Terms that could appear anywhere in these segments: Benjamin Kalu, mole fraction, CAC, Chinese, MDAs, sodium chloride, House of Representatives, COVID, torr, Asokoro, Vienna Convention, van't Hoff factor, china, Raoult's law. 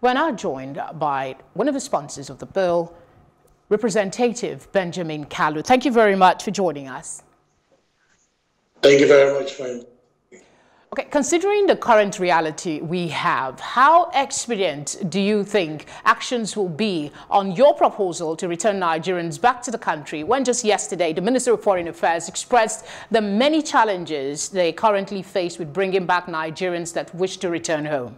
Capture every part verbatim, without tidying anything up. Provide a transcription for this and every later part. We're now joined by one of the sponsors of the bill, Representative Benjamin Kalu. Thank you very much for joining us. Thank you very much, friend. Okay, considering the current reality we have, how expedient do you think actions will be on your proposal to return Nigerians back to the country when just yesterday the Minister of Foreign Affairs expressed the many challenges they currently face with bringing back Nigerians that wish to return home?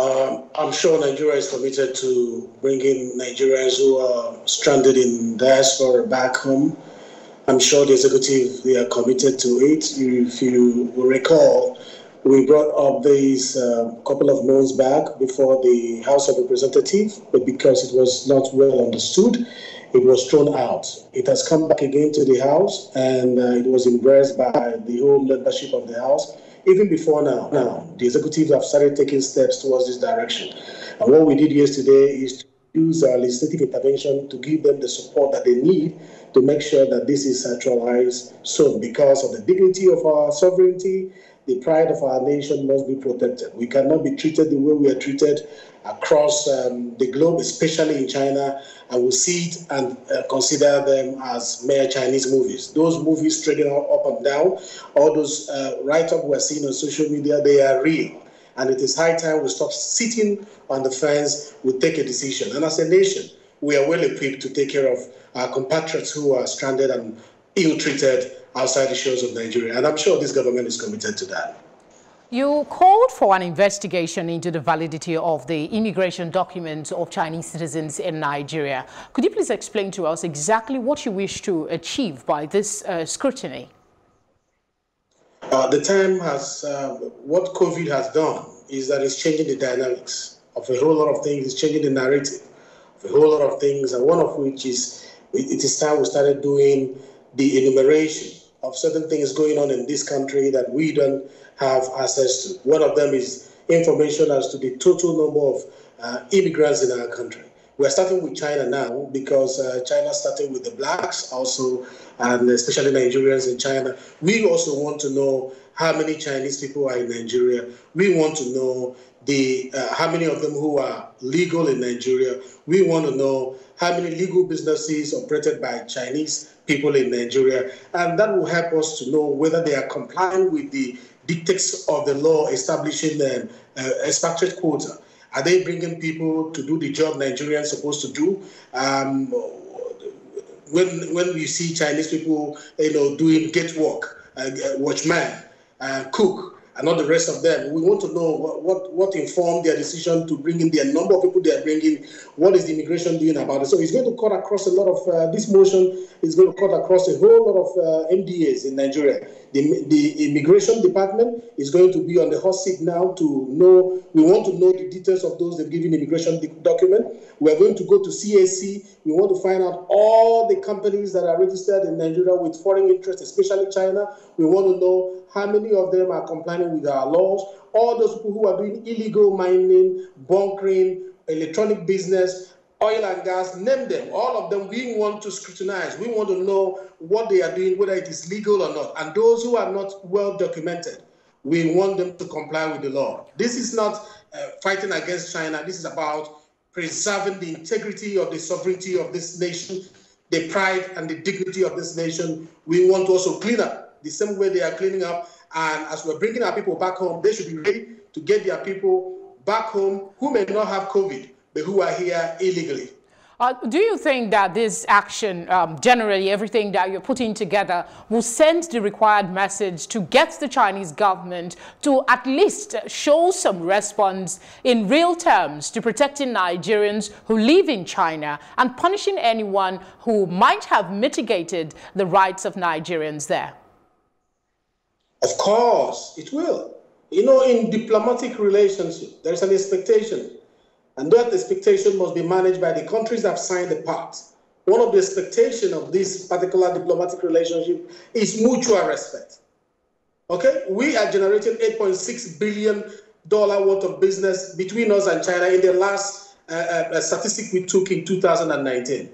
Um, I'm sure Nigeria is committed to bringing Nigerians who are stranded in diaspora back home. I'm sure the executive, they are committed to it. If you will recall, we brought up this uh, couple of months back before the House of Representatives, but because it was not well understood, it was thrown out. It has come back again to the House, and uh, it was embraced by the whole leadership of the House. Even before now, now the executive have started taking steps towards this direction. And what we did yesterday is to use our legislative intervention to give them the support that they need to make sure that this is actualized soon, because of the dignity of our sovereignty, the pride of our nation must be protected. We cannot be treated the way we are treated across um, the globe, especially in China. I will see it and uh, consider them as mere Chinese movies. Those movies trading up and down, all those uh, write-up we're seeing on social media, they are real. And it is high time we stop sitting on the fence, we take a decision. And as a nation, we are well equipped to take care of our compatriots who are stranded and ill-treated outside the shores of Nigeria. And I'm sure this government is committed to that. You called for an investigation into the validity of the immigration documents of Chinese citizens in Nigeria. Could you please explain to us exactly what you wish to achieve by this uh, scrutiny? Uh, the time has, uh, what COVID has done is that it's changing the dynamics of a whole lot of things, it's changing the narrative of a whole lot of things, and one of which is, it is time we started doing the enumeration of certain things going on in this country that we don't have access to. One of them is information as to the total number of uh, immigrants in our country. We're starting with China now because uh, China started with the blacks also, and especially Nigerians in China. We also want to know how many Chinese people are in Nigeria. We want to know the uh, how many of them who are legal in Nigeria. We want to know how many legal businesses operated by Chinese people in Nigeria. And that will help us to know whether they are complying with the dictates of the law establishing an uh, expatriate quota. Are they bringing people to do the job Nigerians are supposed to do? Um, when when we see Chinese people, you know, doing gate work, uh, watchman, uh, cook, and all the rest of them, we want to know what, what what informed their decision to bring in their number of people they are bringing. What is the immigration doing about it? So it's going to cut across a lot of uh, this motion is going to cut across a whole lot of uh, M D As in Nigeria. The, the immigration department is going to be on the hot seat now to know. We want to know the details of those that give an immigration document. We are going to go to C A C. We want to find out all the companies that are registered in Nigeria with foreign interests, especially China. We want to know how many of them are complying with our laws. All those people who are doing illegal mining, bunkering, electronic business, oil and gas, name them, all of them, we want to scrutinize. We want to know what they are doing, whether it is legal or not. And those who are not well documented, we want them to comply with the law. This is not uh, fighting against China. This is about preserving the integrity of the sovereignty of this nation, the pride and the dignity of this nation. We want to also clean up the same way they are cleaning up. And as we're bringing our people back home, they should be ready to get their people back home who may not have COVID, who are here illegally. Uh, do you think that this action, um, generally everything that you're putting together, will send the required message to get the Chinese government to at least show some response in real terms to protecting Nigerians who live in China and punishing anyone who might have mitigated the rights of Nigerians there? Of course, it will. You know, in diplomatic relationship, there's an expectation. And that expectation must be managed by the countries that have signed the pact. One of the expectations of this particular diplomatic relationship is mutual respect. Okay? We are generating eight point six billion dollars worth of business between us and China in the last uh, uh, statistic we took in two thousand nineteen.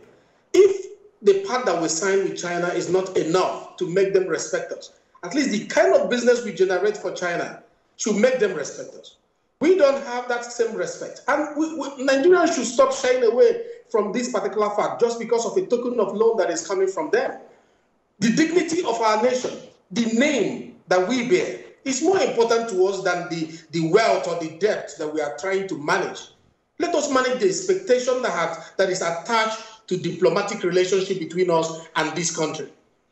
If the pact that we signed with China is not enough to make them respect us, at least the kind of business we generate for China should make them respect us. We don't have that same respect. And we, we, Nigerians should stop shying away from this particular fact just because of a token of loan that is coming from them. The dignity of our nation, the name that we bear, is more important to us than the, the wealth or the debt that we are trying to manage. Let us manage the expectation that, has, that is attached to diplomatic relationship between us and this country.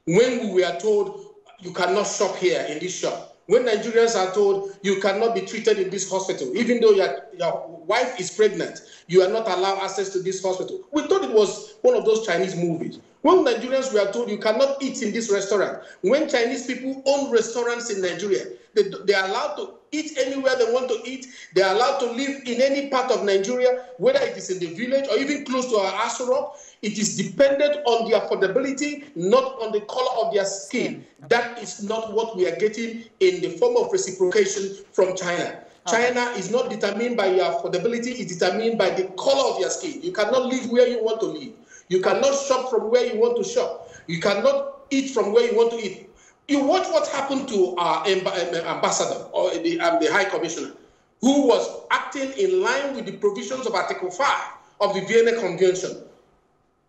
When we are told, you cannot shop here in this shop. When Nigerians are told, you cannot be treated in this hospital, even though your, your wife is pregnant, you are not allowed access to this hospital. We thought it was one of those Chinese movies. When Nigerians were told, you cannot eat in this restaurant. When Chinese people own restaurants in Nigeria, they, they are allowed to eat anywhere they want to eat. They are allowed to live in any part of Nigeria, whether it is in the village or even close to our Asokoro. It is dependent on the affordability, not on the color of their skin. Okay. That is not what we are getting in the form of reciprocation from China. Okay. China is not determined by your affordability. It's determined by the color of your skin. You cannot live where you want to live. You cannot shop from where you want to shop. You cannot eat from where you want to eat. You watch what happened to our ambassador or the, um, the High Commissioner, who was acting in line with the provisions of Article five of the Vienna Convention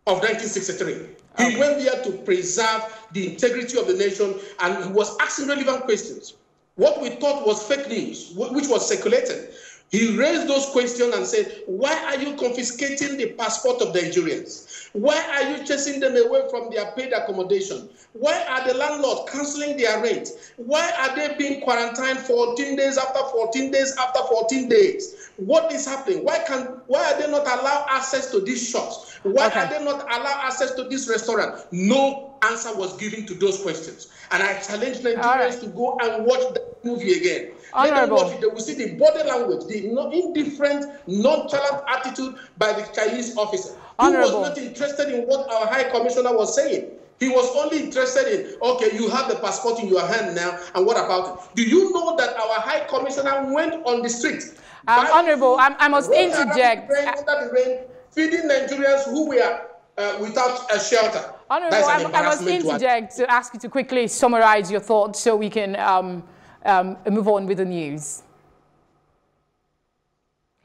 of nineteen sixty-three. Okay. He went there to preserve the integrity of the nation, and he was asking relevant questions. What we thought was fake news, which was circulated, he raised those questions and said, why are you confiscating the passport of Nigerians? Why are you chasing them away from their paid accommodation? Why are the landlords cancelling their rent? Why are they being quarantined fourteen days after fourteen days after fourteen days? What is happening? Why can, why are they not allowed access to these shops? Why okay. are they not allowed access to this restaurant? No answer was given to those questions. And I challenge Nigerians right. to go and watch that movie again. Honorable. Let them watch it. They will see the body language, the indifferent, nonchalant attitude by the Chinese officer. Honorable. Who was not interested in what our High Commissioner was saying. He was only interested in, okay, you have the passport in your hand now, and what about it? Do you know that our High Commissioner went on the street? Um, Honorable, food, I'm, I must interject. Rain, I... Under the rain, feeding Nigerians who were uh, without a shelter. Honorable, I, I must interject to, to ask you to quickly summarize your thoughts so we can um, um, move on with the news.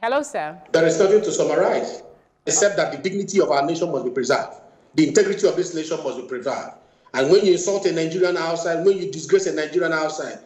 Hello, sir. There is nothing to summarize, except that the dignity of our nation must be preserved. The integrity of this nation must be preserved. And when you insult a Nigerian outside, when you disgrace a Nigerian outside,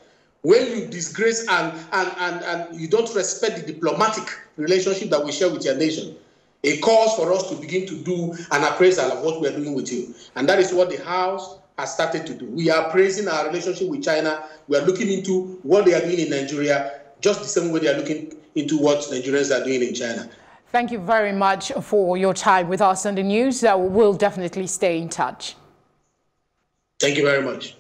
when you disgrace and, and, and, and you don't respect the diplomatic relationship that we share with your nation, it calls for us to begin to do an appraisal of what we are doing with you. And that is what the House has started to do. We are praising our relationship with China. We are looking into what they are doing in Nigeria, just the same way they are looking into what Nigerians are doing in China. Thank you very much for your time with us on the news. Uh, we'll definitely stay in touch. Thank you very much.